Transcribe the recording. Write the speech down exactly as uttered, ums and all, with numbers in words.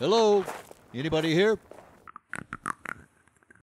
Hello? Anybody here?